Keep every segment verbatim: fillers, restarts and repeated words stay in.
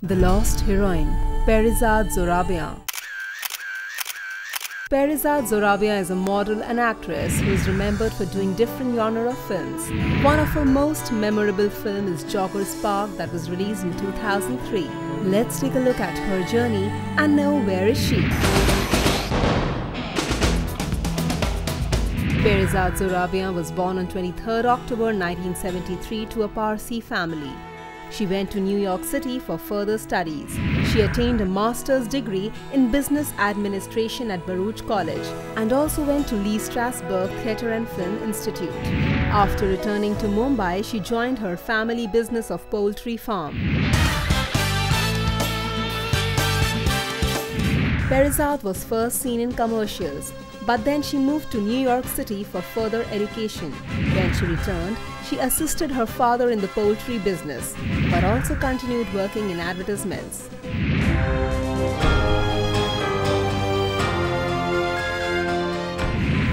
The Lost Heroine, Perizaad Zorabian. Perizaad Zorabian is a model and actress who is remembered for doing different genre of films. One of her most memorable film is Jogger's Park that was released in two thousand three. Let's take a look at her journey and know where is she. Perizaad Zorabian was born on twenty-third October nineteen seventy-three to a Parsi family. She went to New York City for further studies. She attained a master's degree in business administration at Baruch College and also went to Lee Strasberg Theatre and Film Institute. After returning to Mumbai, she joined her family business of poultry farm. Perizaad was first seen in commercials, but then she moved to New York City for further education. When she returned, she assisted her father in the poultry business, but also continued working in advertisements.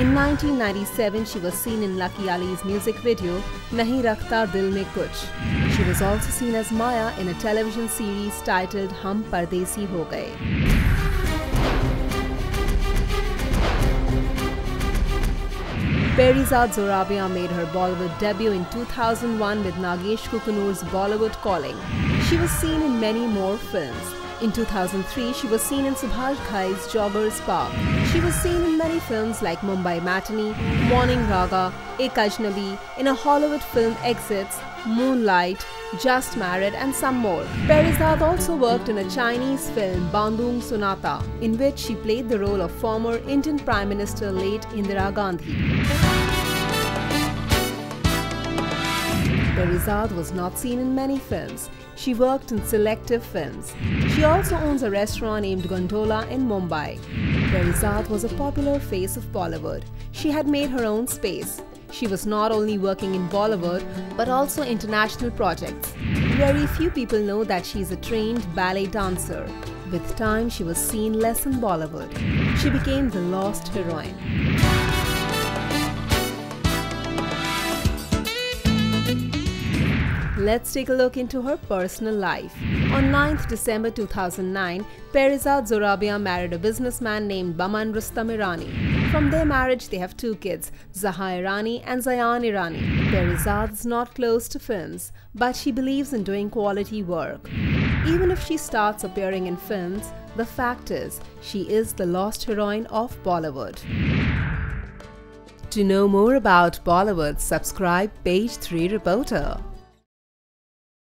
In nineteen ninety-seven, she was seen in Lucky Ali's music video, Nahi Rakhta Dil Mein Kuch. She was also seen as Maya in a television series titled Hum Pardesi Ho Gaye. Perizaad Zorabian made her Bollywood debut in two thousand one with Nagesh Kukunoor's Bollywood Calling. She was seen in many more films. In two thousand three, she was seen in Subhash Ghai's Jogger's Park. She was seen in many films like Mumbai Matinee, Morning Raga, Ek Ajnabee, in a Hollywood film Exits, Moonlight, Just Married and some more. Perizaad also worked in a Chinese film Bandung Sonata, in which she played the role of former Indian Prime Minister late Indira Gandhi. Perizaad was not seen in many films. She worked in selective films. She also owns a restaurant named Gondola in Mumbai. Perizaad was a popular face of Bollywood. She had made her own space. She was not only working in Bollywood, but also international projects. Very few people know that she is a trained ballet dancer. With time, she was seen less in Bollywood. She became the lost heroine. Let's take a look into her personal life. On ninth December two thousand nine, Perizaad Zorabian married a businessman named Baman Rustam Irani. From their marriage, they have two kids, Zaha Irani and Zayan Irani. Perizaad is not close to films, but she believes in doing quality work. Even if she starts appearing in films, the fact is, she is the lost heroine of Bollywood. To know more about Bollywood, subscribe Page three Reporter.